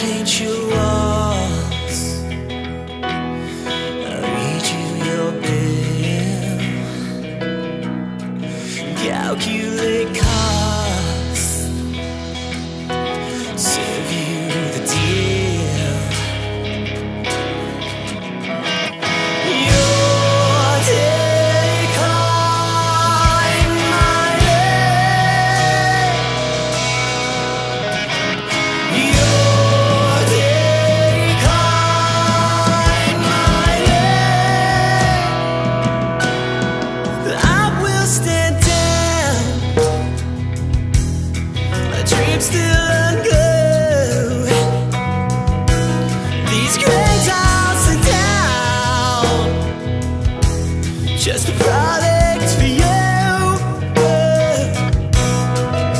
paint you walls, I read you your bill, calculate costs, serve you the deal. Your day calling my day. Still unglued, these gray tiles are down, just a product for you.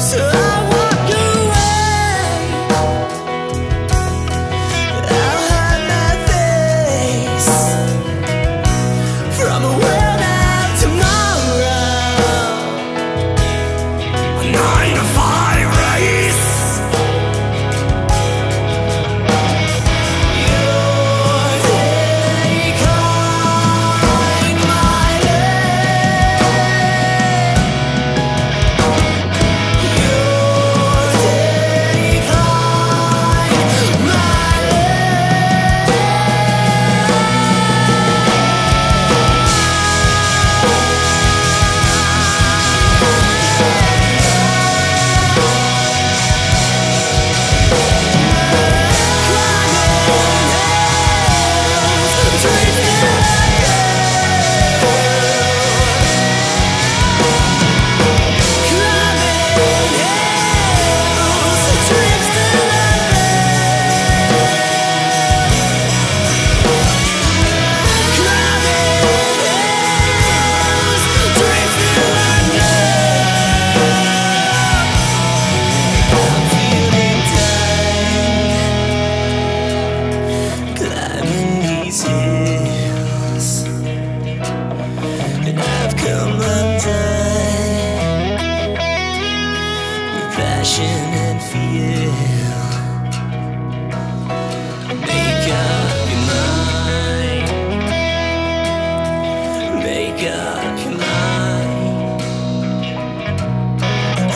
So I walk away, I'll hide my face from a world of tomorrow, a 9 to 5. And feel, make up your mind, make up your mind,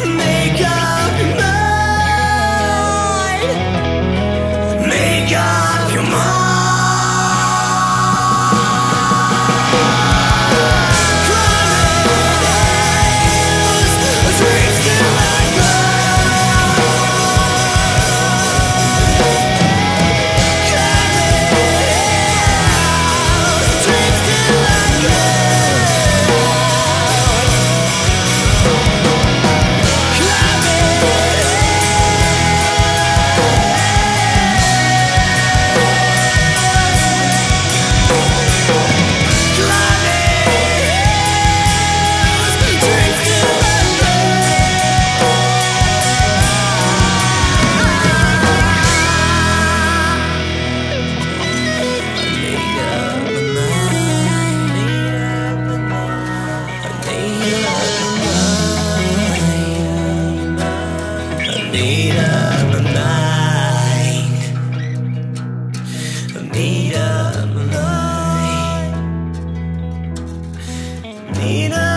make up your mind, make up your mind. Need a